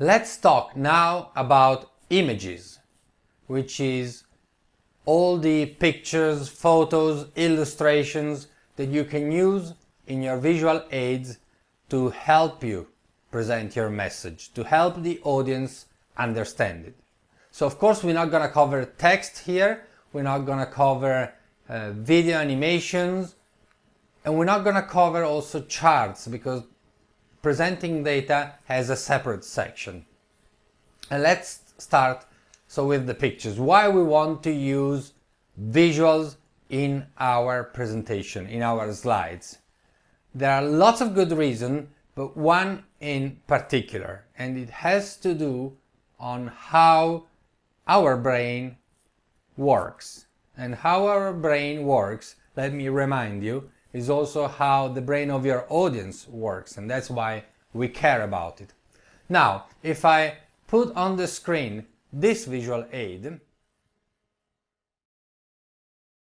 Let's talk now about images, which is all the pictures, photos, illustrations that you can use in your visual aids to help you present your message, to help the audience understand it. So of course we're not going to cover text here, we're not going to cover video animations, and we're not going to cover also charts, because presenting data has a separate section. And let's start so with the pictures. Why we want to use visuals in our presentation, in our slides. There are lots of good reasons, but one in particular, and it has to do on how our brain works. And how our brain works, let me remind you, is also how the brain of your audience works, and that's why we care about it. Now, if I put on the screen this visual aid,